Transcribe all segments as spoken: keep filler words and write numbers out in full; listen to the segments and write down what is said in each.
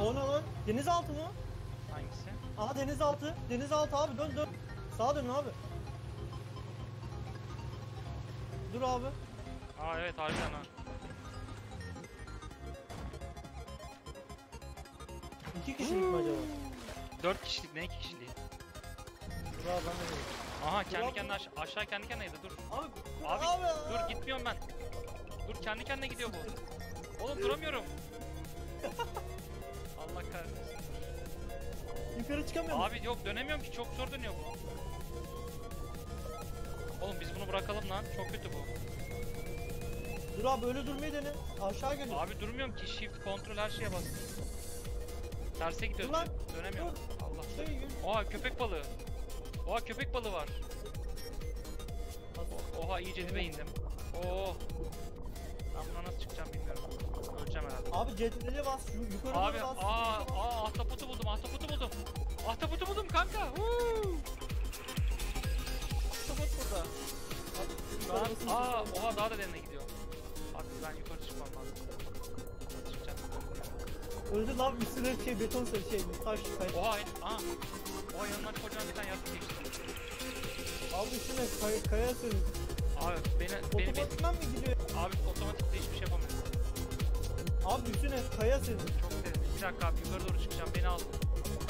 O ne lan? Denizaltı mı? Hangisi? Aha denizaltı. Denizaltı abi, dön dön. Sağa dön abi. Dur abi. Aa evet harbiden ha. İki kişilik mi acaba? Dört kişilik ne iki kişiliği? Dur abi ben de değil. Aha kendi dur, kendine aşağı, aşağı kendi kendine gidiyor dur. Abi, abi, abi dur abi. Gitmiyorum ben. Dur kendi kendine gidiyor bu. Oğlum duramıyorum. Allah kahretsin. Yukarı çıkamıyorum. Abi yok dönemiyorum ki, çok zor dönüyor bu. Oğlum biz bunu bırakalım lan, çok kötü bu. Dur abi öyle durmayı dene, aşağı geliyor. Abi durmuyorum ki, shift kontrol her şeye bastım. Terse gidiyor. Dönemiyorum. Allah. Şey, oha köpek balığı. Oha köpek balığı var. Oha iyice dibe indim. Oo. Ben buna nasıl çıkacağım bilmiyorum. Öleceğim herhalde. Abi cetvel'e bas, yukarı abi, bas. Abi aa aa ahtapotu buldum, ahtapotu buldum. Ahtapotu buldum kanka. Huu. Ahtapot burada. Ben, aa oha daha da derine gidiyor. Abi ben yukarı çıkmam lazım. Çıkacağım. Öldü lan üstüne şey beton sarı şey taş taş. Oha aa. Oha yanlar kocaman bir tane yaptı geçti. Abi üstüne kay, kaya sürün. Abi beni otomatikman mı gidiyor? Abi otomatikte hiçbir şey yapamıyorum. Abi üstüne kaya sürün. Çok sevdim. Bir dakika abi yukarı doğru çıkacağım, beni al.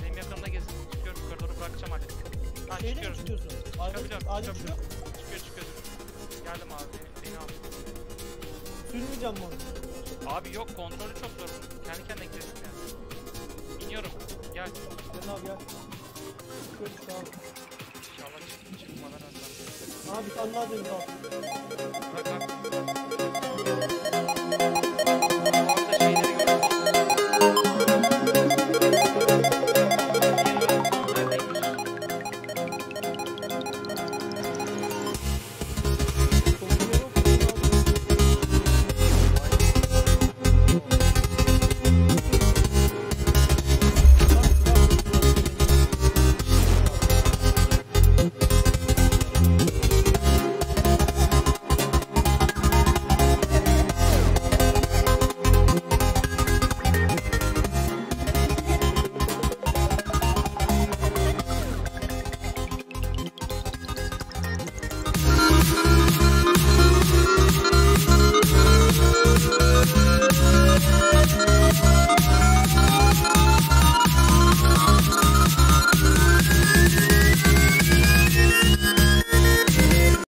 Benim yakınımda gezin. Çıkıyorum yukarı doğru, bırakacağım artık. Ha şeyle çıkıyorum. Çıkıyorsun? Çıkabiliyorum. Adem, Adem çıkıyor. Çıkıyor çıkıyor. Geldim abi, beni al. Sürmeyeceğim bunu. Abi yok kontrolü çok zor. Kendi kendine gidiyorsun yani. İniyorum. Gel. Sen abi gel. Çıkıyoruz abi. İnşallah çıkmadan önce. Abi sen daha deniz al. Bak bak.